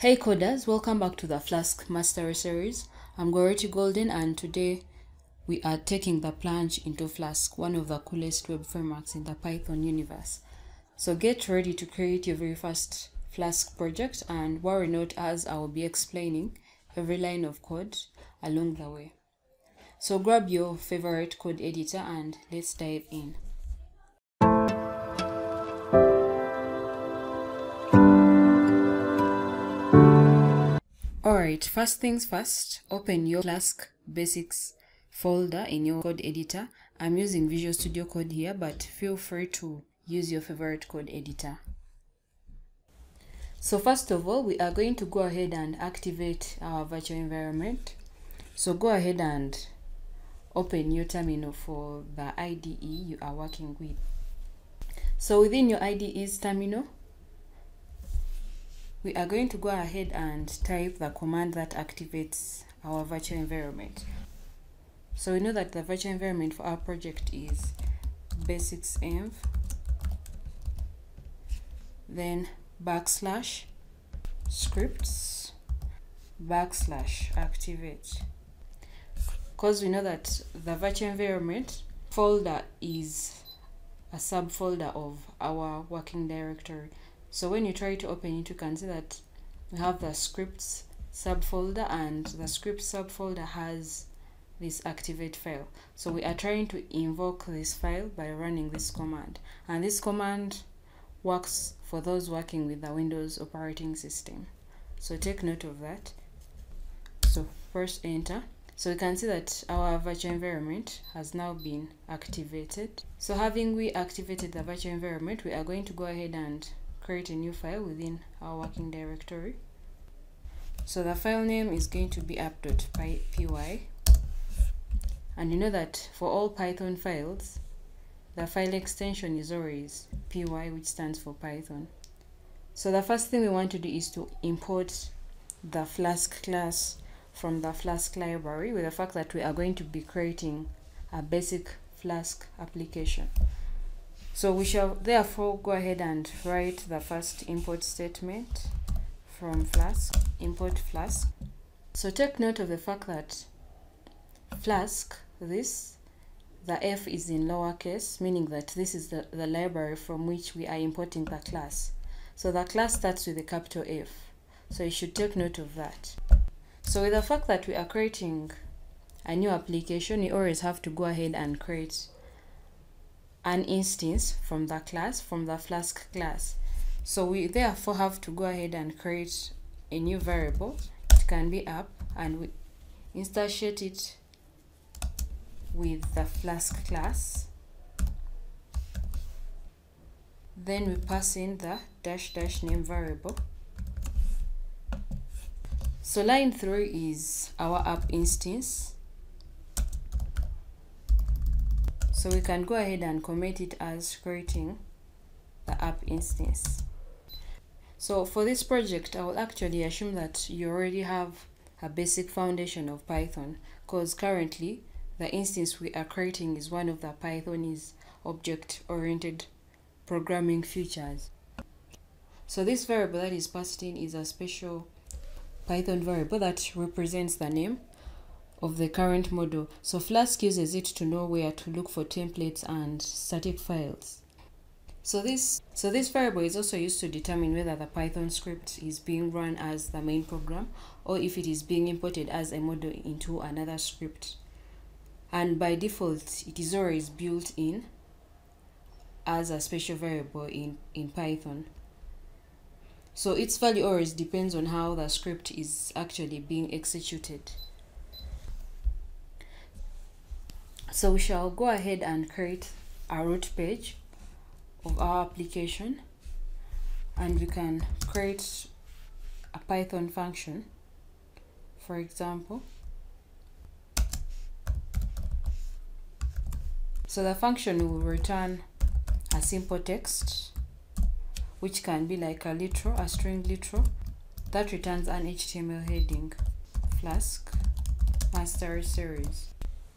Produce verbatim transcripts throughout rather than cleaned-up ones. Hey coders, welcome back to the Flask Mastery Series. I'm Gorret Golden, and today we are taking the plunge into Flask, one of the coolest web frameworks in the Python universe. So get ready to create your very first Flask project, and worry not, as I will be explaining every line of code along the way. So grab your favorite code editor and let's dive in. Alright, first things first, open your Flask Basics folder in your code editor. I'm using Visual Studio Code here, but feel free to use your favorite code editor. So first of all, we are going to go ahead and activate our virtual environment. So go ahead and open your terminal for the I D E you are working with. So within your I D E's terminal, we are going to go ahead and type the command that activates our virtual environment. So we know that the virtual environment for our project is basics env, then backslash scripts backslash activate, because we know that the virtual environment folder is a subfolder of our working directory. So when you try to open it, you can see that we have the scripts subfolder, and the scripts subfolder has this activate file. So we are trying to invoke this file by running this command. And this command works for those working with the Windows operating system. So take note of that. So press enter. So we can see that our virtual environment has now been activated. So having we activated the virtual environment, we are going to go ahead and create a new file within our working directory. So the file name is going to be app dot P Y, and you know that for all Python files the file extension is always P Y, which stands for Python. So the first thing we want to do is to import the Flask class from the Flask library, with the fact that we are going to be creating a basic Flask application. So we shall therefore go ahead and write the first import statement from Flask, import Flask. So take note of the fact that Flask, this, the F is in lowercase, meaning that this is the, the library from which we are importing the class. So the class starts with a capital F. So you should take note of that. So with the fact that we are creating a new application, you always have to go ahead and create an instance from the class, from the Flask class. So we therefore have to go ahead and create a new variable. It can be app, and we instantiate it with the Flask class. Then we pass in the dash dash name variable. So line three is our app instance. So we can go ahead and commit it as creating the app instance. So for this project, I will actually assume that you already have a basic foundation of Python, because currently the instance we are creating is one of the Python's object-oriented programming features. So this variable that is passed in is a special Python variable that represents the name of the current model. So Flask uses it to know where to look for templates and static files. So this, so this variable is also used to determine whether the Python script is being run as the main program, or if it is being imported as a model into another script. And by default, it is always built in as a special variable in, in Python. So its value always depends on how the script is actually being executed. So we shall go ahead and create a root page of our application, and we can create a Python function, for example. So the function will return a simple text, which can be like a literal, a string literal, that returns an H T M L heading, Flask Mastery Series.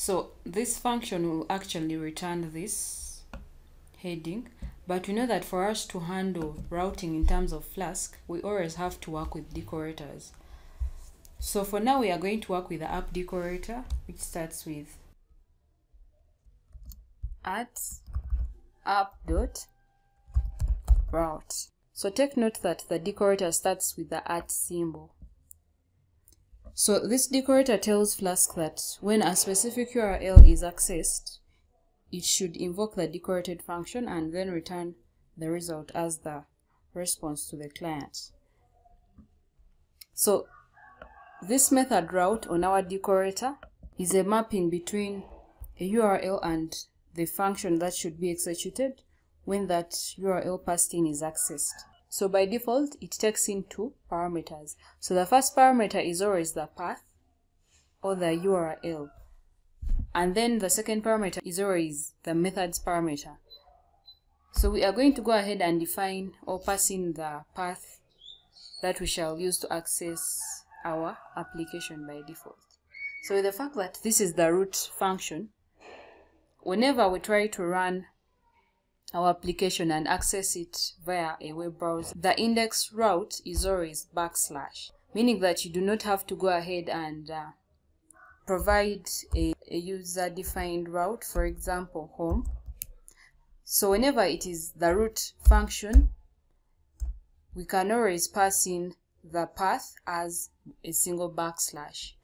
So this function will actually return this heading, But we know that for us to handle routing in terms of Flask, we always have to work with decorators. So for now, we are going to work with the app decorator, which starts with at app.route. So take note that the decorator starts with the at symbol. So this decorator tells Flask that when a specific U R L is accessed, it should invoke the decorated function and then return the result as the response to the client. So this method route on our decorator is a mapping between a U R L and the function that should be executed when that U R L passed in is accessed. So by default, it takes in two parameters. So the first parameter is always the path or the U R L. And then the second parameter is always the methods parameter. So we are going to go ahead and define or pass in the path that we shall use to access our application by default. So with the fact that this is the root function, whenever we try to run our application and access it via a web browser, the index route is always backslash, meaning that you do not have to go ahead and uh, provide a, a user-defined route, for example, home. So whenever it is the root function, we can always pass in the path as a single backslash.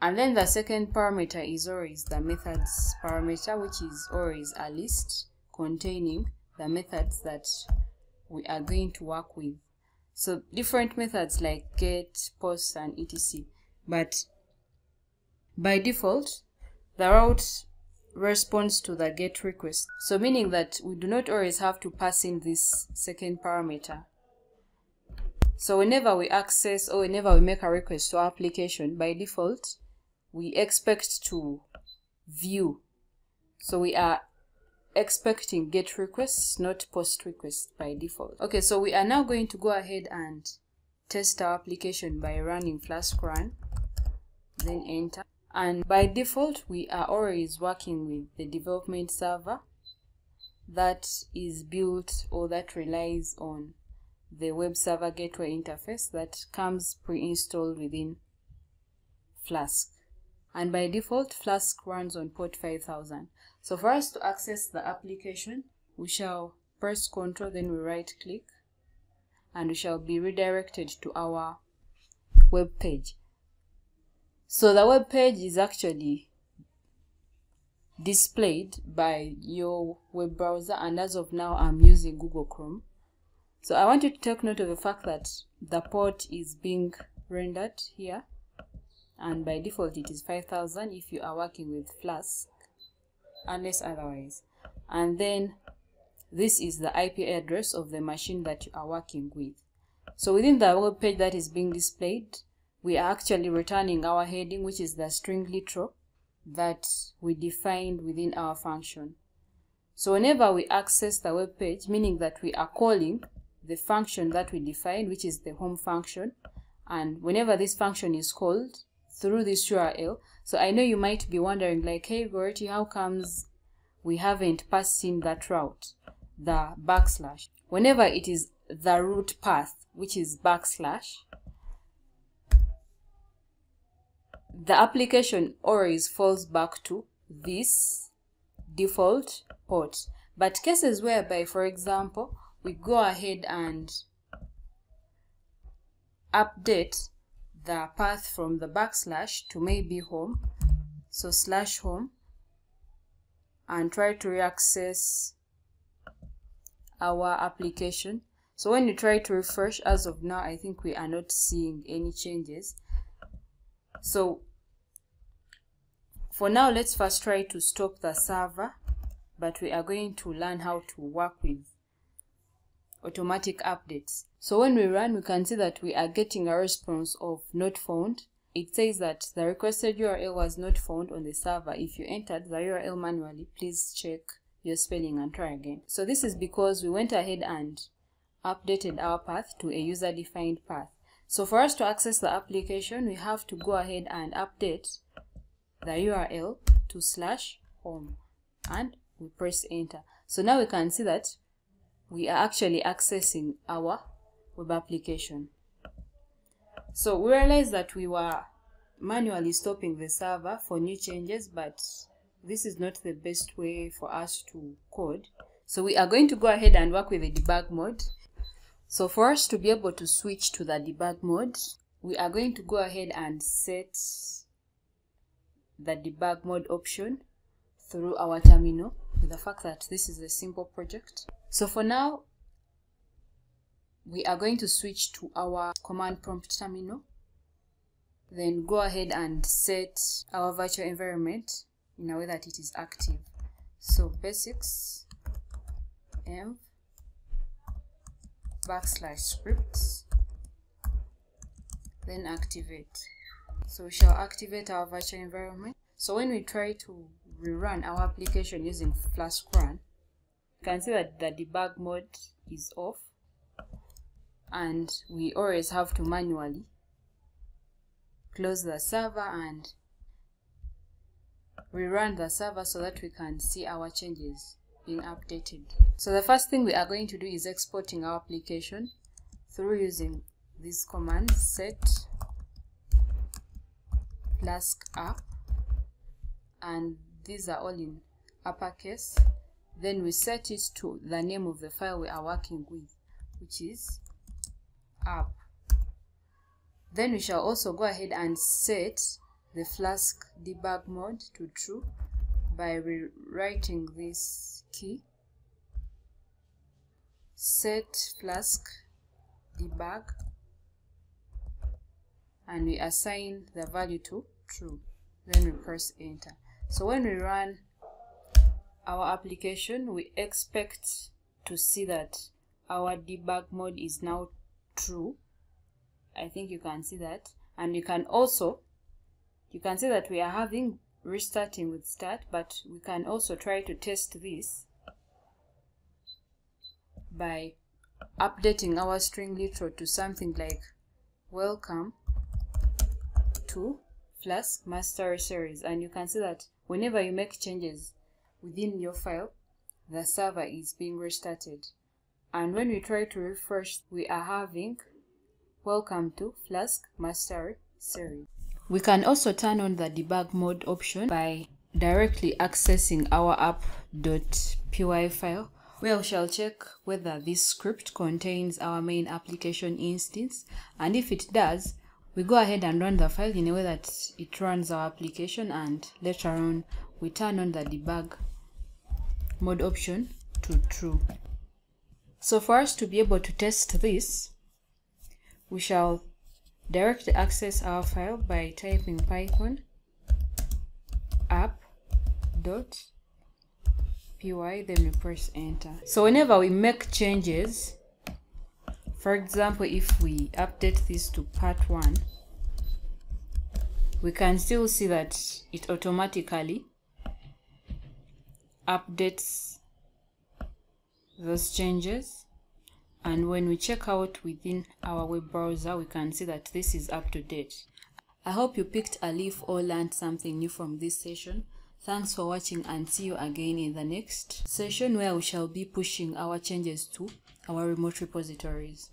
And then the second parameter is always the methods parameter, which is always a list containing the methods that we are going to work with. So different methods like get, post, and et cetera. But by default, the route responds to the GET request, so meaning that we do not always have to pass in this second parameter. So whenever we access or whenever we make a request to our application, by default, we expect to view. So we are expecting GET requests, not POST requests by default. Okay, so we are now going to go ahead and test our application by running Flask run, then enter. And by default, we are always working with the development server that is built or that relies on the web server gateway interface that comes pre-installed within Flask. And by default, Flask runs on port five thousand. So for us to access the application, we shall press Ctrl, then we right click, and we shall be redirected to our web page. So the web page is actually displayed by your web browser, and as of now I'm using Google Chrome. So I want you to take note of the fact that the port is being rendered here, and by default it is five thousand if you are working with Flask, unless otherwise. And then this is the I P address of the machine that you are working with. So within the web page that is being displayed, we are actually returning our heading, which is the string literal that we defined within our function. So whenever we access the web page, meaning that we are calling the function that we defined, which is the home function, and whenever this function is called through this U R L, so I know you might be wondering like, hey Gorret, how comes we haven't passed in that route, the backslash? Whenever it is the root path, which is backslash, the application always falls back to this default port. But cases whereby, for example, we go ahead and update the path from the backslash to maybe home, so slash home, and try to re-access our application. So when you try to refresh, as of now, I think we are not seeing any changes. So for now, let's first try to stop the server, but we are going to learn how to work with automatic updates. So when we run, we can see that we are getting a response of not found. It says that the requested U R L was not found on the server. If you entered the U R L manually, please check your spelling and try again. So this is because we went ahead and updated our path to a user-defined path. So for us to access the application, we have to go ahead and update the U R L to slash home, and we press enter. So now we can see that we are actually accessing our web application. So we realized that we were manually stopping the server for new changes, but this is not the best way for us to code. So we are going to go ahead and work with the debug mode. So for us to be able to switch to the debug mode, we are going to go ahead and set the debug mode option through our terminal, with the fact that this is a simple project. So for now, we are going to switch to our command prompt terminal, then go ahead and set our virtual environment in a way that it is active. So basics env backslash scripts, then activate. So we shall activate our virtual environment. So when we try to rerun our application using Flask run, you can see that the debug mode is off, and we always have to manually close the server and rerun the server so that we can see our changes being updated. So the first thing we are going to do is exporting our application through using this command, set Flask app, and these are all in uppercase. Then we set it to the name of the file we are working with, which is app. Then we shall also go ahead and set the Flask debug mode to true by rewriting this key, set Flask debug, and we assign the value to true. Then we press enter. So when we run our application, we expect to see that our debug mode is now true. I think you can see that, and you can also you can see that we are having restarting with start, but we can also try to test this by updating our string literal to something like welcome to Flask Mastery Series, and you can see that whenever you make changes within your file, the server is being restarted. And when we try to refresh, we are having welcome to Flask Mastery Series. We can also turn on the debug mode option by directly accessing our app dot P Y file, where we shall check whether this script contains our main application instance, and if it does, we go ahead and run the file in a way that it runs our application, and later on we turn on the debug mode option to true. So for us to be able to test this, we shall directly access our file by typing Python app dot P Y, then we press enter. So whenever we make changes, for example, if we update this to part one, we can still see that it automatically updates those changes. And when we check out within our web browser, we can see that this is up to date. I hope you picked a leaf or learned something new from this session. Thanks for watching, and see you again in the next session, where we shall be pushing our changes to our remote repositories.